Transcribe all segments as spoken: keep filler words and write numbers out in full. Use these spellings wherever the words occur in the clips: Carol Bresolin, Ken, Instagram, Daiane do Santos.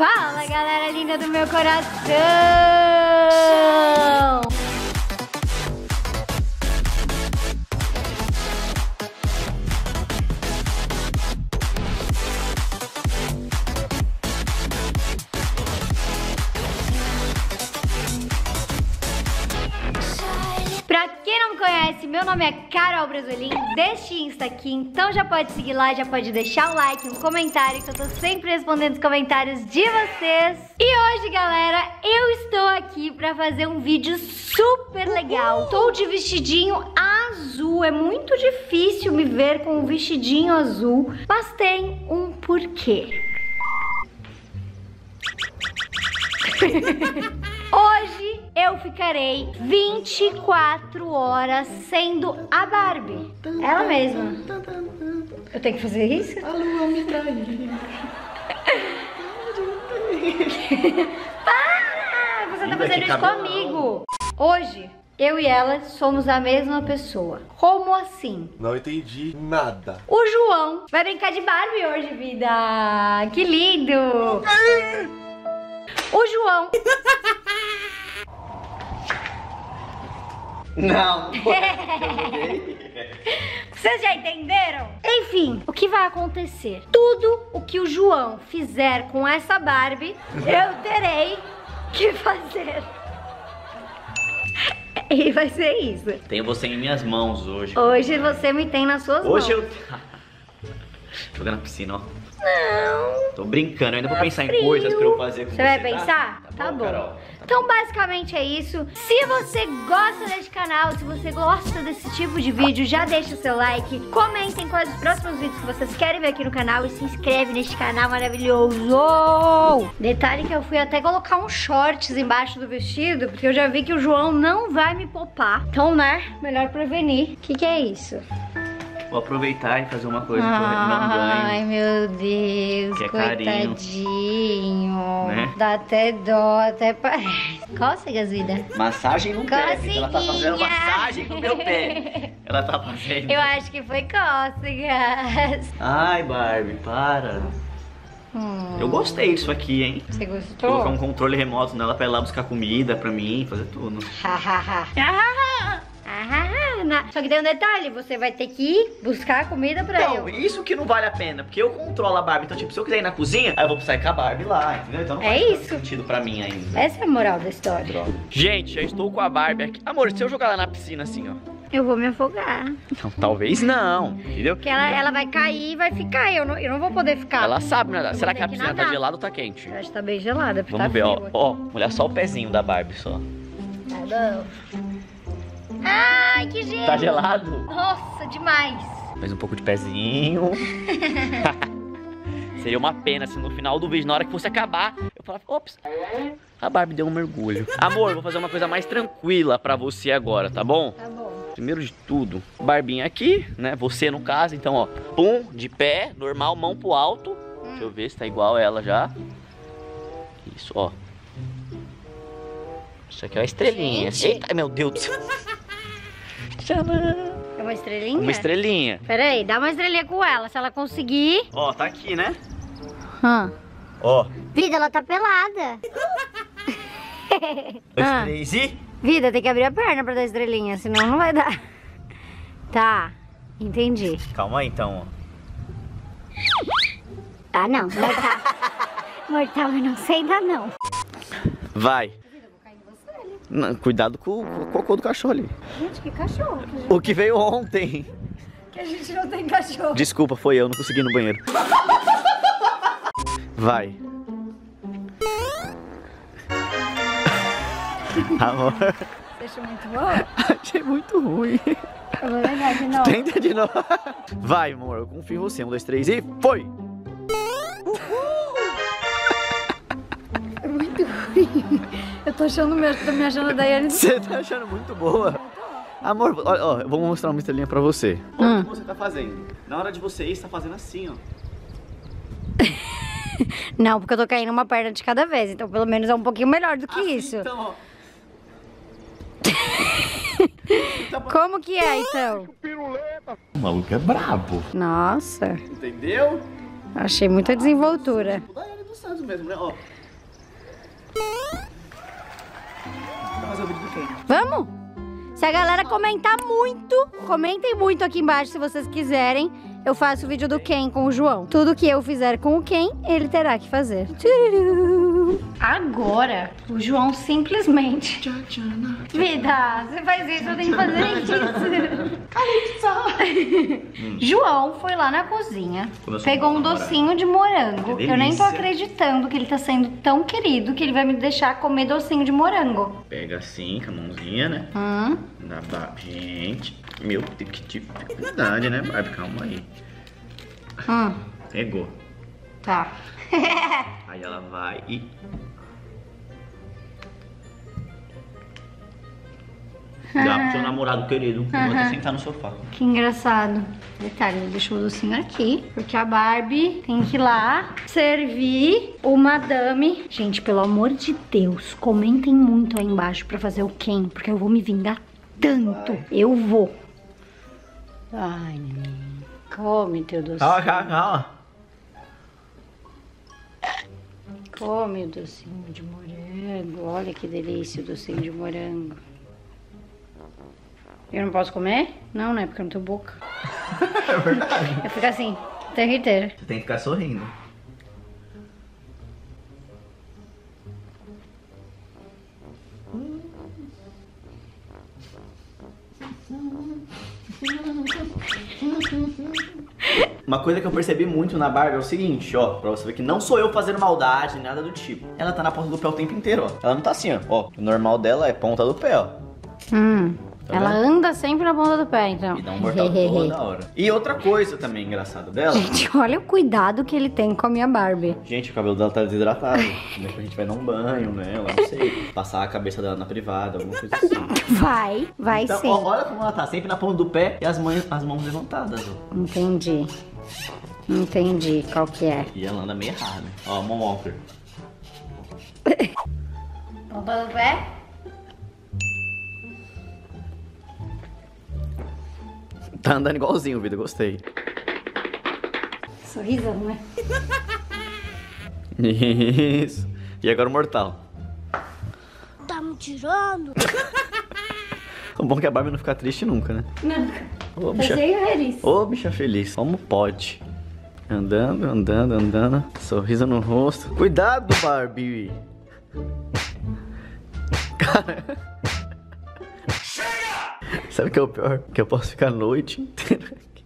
Fala, galera linda do meu coração! Pra quem não me conhece, meu nome é Carol Bresolin, deste Insta aqui, então já pode seguir lá, já pode deixar o like, um comentário, que eu tô sempre respondendo os comentários de vocês. E hoje, galera, eu estou aqui pra fazer um vídeo super legal. Tô de vestidinho azul, é muito difícil me ver com um vestidinho azul, mas tem um porquê. Hoje eu ficarei vinte e quatro horas sendo a Barbie. Ela mesma. Eu tenho que fazer isso? A lua me traiu. Para! Você tá fazendo isso comigo. Hoje eu e ela somos a mesma pessoa. Como assim? Não entendi nada. O João vai brincar de Barbie hoje, vida. Que lindo. O João... Não, vocês já entenderam? Enfim, o que vai acontecer? Tudo o que o João fizer com essa Barbie, eu terei que fazer. E vai ser isso. Tenho você em minhas mãos hoje. Hoje você me tem nas suas hoje mãos. Hoje eu... Jogando na piscina, ó. Não. Tô brincando, eu ainda vou pensar frio. Em coisas pra eu fazer com você. Você vai pensar? Tá, tá bom, bom. Carol, tá então bom. Basicamente é isso. Se você gosta desse canal, se você gosta desse tipo de vídeo, já deixa o seu like. Comentem quais os próximos vídeos que vocês querem ver aqui no canal e se inscreve neste canal maravilhoso. Detalhe que eu fui até colocar uns shorts embaixo do vestido, porque eu já vi que o João não vai me poupar. Então, né, melhor prevenir. O que que é isso? Vou aproveitar e fazer uma coisa que eu não ganho. Ai, meu Deus, que é coitadinho. Né? Dá até dó, até parece. Cócegas, vida. Massagem no pé. Ela tá fazendo massagem no meu pé. Ela tá fazendo. Eu acho que foi cócegas. Ai, Barbie, para. Hum. Eu gostei disso aqui, hein? Você gostou? Colocar um controle remoto nela pra ir lá buscar comida pra mim, fazer tudo. Só que tem um detalhe, você vai ter que ir buscar comida pra então, eu. Então, isso que não vale a pena, porque eu controlo a Barbie. Então, tipo, se eu quiser ir na cozinha, aí eu vou sair com a Barbie lá, entendeu? Então não faz é sentido pra mim ainda. Essa é a moral da história. Droga. Gente, já estou com a Barbie aqui. Amor, se eu jogar lá na piscina assim, ó, eu vou me afogar. Então, talvez não, entendeu? Porque ela, ela vai cair e vai ficar. Eu não, eu não vou poder ficar. Ela sabe nadar. Será que a piscina tá gelada ou tá quente? Eu acho que tá bem gelada. Vamos tá ver, ó, ó. Olha só o pezinho da Barbie, só. Tá bom. Ai, que gelo! Tá gelado? Nossa, demais! Mais um pouco de pezinho. Seria uma pena se no final do vídeo, na hora que fosse acabar, eu falava, ops, a Barbie deu um mergulho. Amor, vou fazer uma coisa mais tranquila pra você agora, tá bom? Tá bom. Primeiro de tudo, Barbinha aqui, né? Você no caso, então, ó, pum, de pé, normal, mão pro alto. Hum. Deixa eu ver se tá igual ela já. Isso, ó. Isso aqui é uma estrelinha. Gente. Eita, meu Deus do céu. É uma estrelinha? Uma estrelinha. Pera aí, dá uma estrelinha com ela, se ela conseguir. Ó, tá aqui, né? Hã. Ó. Vida, ela tá pelada. Dois, três e... Vida, tem que abrir a perna pra dar estrelinha, senão não vai dar. Tá, entendi. Calma aí, então, ó. Ah, não. Mortal, mortal eu não sei ainda, não. Vai. Não, cuidado com, com o cocô do cachorro ali. Gente, que cachorro? Que gente... O que veio ontem. Que a gente não tem cachorro. Desculpa, foi eu, não consegui ir no banheiro. Vai. Amor. Você achou muito bom? Achei muito ruim. Eu vou ligar de novo. Tenta de novo. Vai, amor, eu confio em você. Um, dois, três e foi! Uhul! Muito ruim. Eu tô achando mesmo, tô me achando a Daiane do Santos. Você tá achando muito boa. Amor, olha, ó, eu vou mostrar uma estrelinha pra você. Olha hum. o que você tá fazendo. Na hora de você ir, você tá fazendo assim, ó. Não, porque eu tô caindo uma perna de cada vez. Então, pelo menos é um pouquinho melhor do que assim, isso. Então, ó. Como que é, então? O maluco é brabo. Nossa. Entendeu? Achei muita desenvoltura. do Santos mesmo, né? Ó. Vamos fazer o vídeo do Ken. Vamos? Se a galera comentar muito, comentem muito aqui embaixo se vocês quiserem. Eu faço o vídeo do Ken com o João. Tudo que eu fizer com o Ken, ele terá que fazer. Agora, o João simplesmente... Vida, você faz isso, eu tenho que fazer isso. Calypso. João foi lá na cozinha, pegou um docinho de morango. Eu nem tô acreditando que ele tá sendo tão querido que ele vai me deixar comer docinho de morango. Pega assim, com a mãozinha, né? Hum. Dá pra... Gente... Meu, tem que ter dificuldade, né, Barbie? Calma aí. Hum. Pegou. Tá. Aí ela vai e... Dá pro seu namorado querido. Uhum. Manda sentar no sofá. Que engraçado. Detalhe, ele deixou o docinho aqui, porque a Barbie tem que ir lá servir o madame. Gente, pelo amor de Deus, comentem muito aí embaixo pra fazer o Ken, porque eu vou me vingar tanto. Eu vou. Ai, neném. Come teu docinho. Calma, calma, calma. Come o docinho de morango. Olha que delícia o docinho de morango. Eu não posso comer? Não, né? Porque eu não tenho boca. É verdade. Eu fico assim, o tempo inteiro. Você tem que ficar sorrindo. Uma coisa que eu percebi muito na Barbie é o seguinte, ó, pra você ver que não sou eu fazendo maldade, nada do tipo. Ela tá na ponta do pé o tempo inteiro, ó. Ela não tá assim, ó, ó. O normal dela é ponta do pé, ó. Hum, tá ela vendo? Anda sempre na ponta do pé, então. E dá um mortal toda hora. E outra coisa também engraçada dela... Gente, olha o cuidado que ele tem com a minha Barbie. Gente, o cabelo dela tá desidratado. Depois a gente vai dar um banho nela, não sei. Passar a cabeça dela na privada, alguma coisa assim. Vai, vai então, sim. Ó, olha como ela tá sempre na ponta do pé e as mãos, as mãos levantadas, ó. Entendi. Entendi qual que é. E ela anda meio errada. Ó, mão walker. Ponta do pé? Tá andando igualzinho, vida, gostei. Sorrisão, né? Isso. E agora o mortal. Tá me tirando? É bom que a Barbie não fica triste nunca, né? Nunca. Ô, bicha... Ô, bicha feliz. Como pode? Andando, andando, andando. Sorriso no rosto. Cuidado, Barbie! Cara... Sabe o que é o pior? Que eu posso ficar a noite inteira aqui.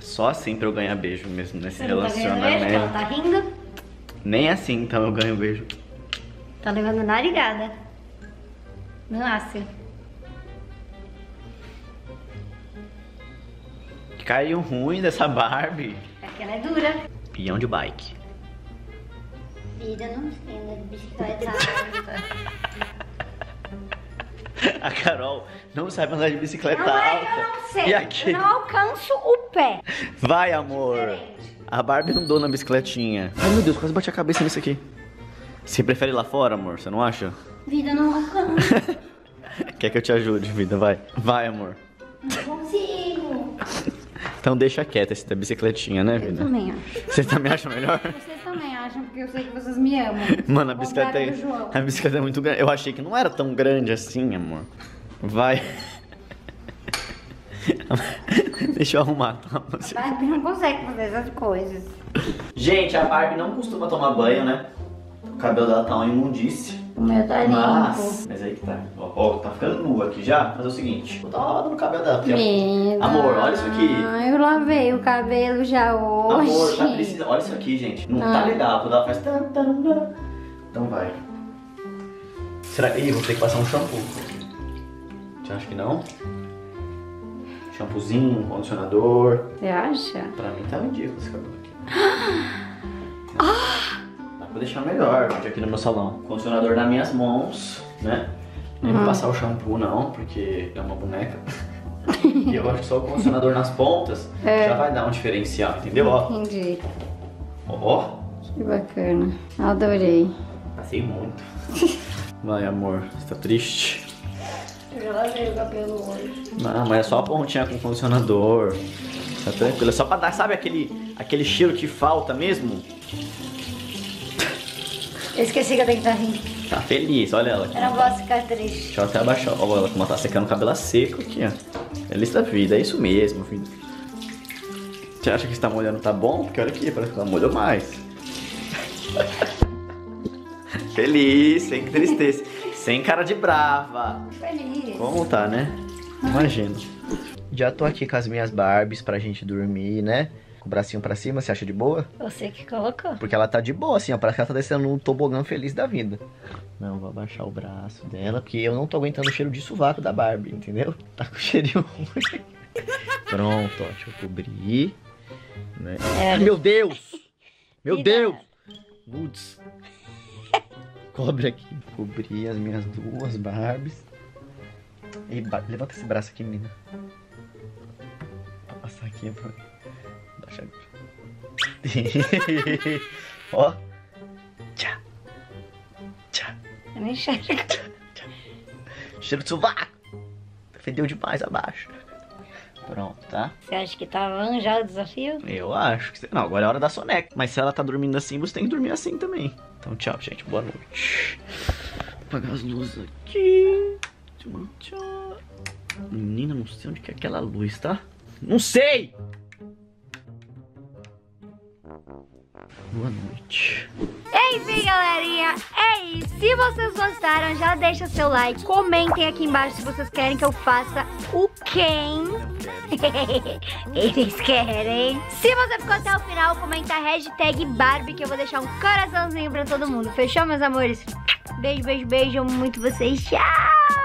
Só assim pra eu ganhar beijo mesmo nesse você relacionamento. Tá beijo, ela tá rindo? Nem assim então eu ganho beijo. Tá levando narigada. Não nasce. Caiu ruim dessa Barbie. É que ela é dura. Pião de bike. Vida não anda de bicicleta. A Carol não sabe andar de bicicleta não, alta. Eu não sei. E aqui? Eu não alcanço o pé. Vai, amor. Diferente. A Barbie andou na bicicletinha. Ai, meu Deus, quase bati a cabeça nisso aqui. Você prefere ir lá fora, amor? Você não acha? Vida, não alcança. Quer que eu te ajude, vida? Vai. Vai, amor. Não consigo. Então deixa quieta essa da bicicletinha, né, vida? Eu também acho. Vocês também acham melhor? Vocês também acham, porque eu sei que vocês me amam. Mano, a bicicleta, é, a bicicleta é muito grande. Eu achei que não era tão grande assim, amor. Vai. Deixa eu arrumar. Tá? A Barbie não consegue fazer essas coisas. Gente, a Barbie não costuma tomar banho, né? O cabelo dela tá uma imundície. O meu tá limpo. Mas, mas aí que tá. Ó, ó, tá ficando nua aqui já. Mas é o seguinte, vou dar uma lavada no cabelo dela. Vida. Amor, olha isso aqui. Eu lavei o cabelo já hoje. Amor, já precisa. Olha isso aqui, gente. Não ah. tá legal. Quando ela faz... Então vai. Será que... Ih, vou ter que passar um shampoo. Você acha que não? Shampoozinho, condicionador. Você acha? Pra mim tá ridículo esse cabelo aqui. Ah! Vou deixar melhor aqui no meu salão. Condicionador nas minhas mãos, né? Nem uhum. vou passar o shampoo não, porque é uma boneca. E eu acho que só o condicionador nas pontas é. já vai dar um diferencial, entendeu? Ó. Entendi. Ó, ó. Que bacana. Adorei. Passei muito. Vai, amor. Você tá triste? Eu já lavei o cabelo hoje. Não, mas é só a pontinha com o condicionador. Tá tranquilo, é só pra dar, sabe, aquele, aquele cheiro que falta mesmo? Eu esqueci que eu tenho que estar rindo. Tá feliz, olha ela. Eu não gosto de ficar triste. Deixa eu até abaixar. Olha ela como ela tá secando o cabelo seco aqui, ó. Feliz da vida, é isso mesmo, filho. Você acha que está molhando tá bom? Porque olha aqui, parece que ela molhou mais. Feliz, sem tristeza. Sem cara de brava. Feliz. Como tá, né? Imagino. Já tô aqui com as minhas Barbies pra gente dormir, né? Com o bracinho pra cima, você acha de boa? Você que colocou. Porque ela tá de boa, assim, ó. Parece que ela tá descendo um tobogã feliz da vida. Não, vou abaixar o braço dela, porque eu não tô aguentando o cheiro de sovaco da Barbie, entendeu? Tá com cheirinho ruim. Pronto, ó. Deixa eu cobrir. Né? É. Meu Deus! Meu Deus! Nudes. Cobre aqui. Cobri as minhas duas Barbies. E ba... levanta esse braço aqui, menina. Pra passar aqui, pra... Baixa. Ó. Tchá. Tchá. Eu nem enxergo. Cheiro de sovaco. Fedeu demais abaixo. Pronto, tá? Você acha que tá bom já o desafio? Eu acho que... Não, agora é a hora da soneca. Mas se ela tá dormindo assim, você tem que dormir assim também. Então tchau, gente. Boa noite. Vou apagar as luzes aqui. Tchau, tchau. Menina, não sei onde que é aquela luz, tá? Não sei! Boa noite. Enfim, galerinha, é isso. Se vocês gostaram, já deixa seu like. Comentem aqui embaixo se vocês querem que eu faça o Ken. Eles querem. Se você ficou até o final, comenta a hashtag Barbie, que eu vou deixar um coraçãozinho pra todo mundo. Fechou, meus amores? Beijo, beijo, beijo. Amo muito vocês. Tchau!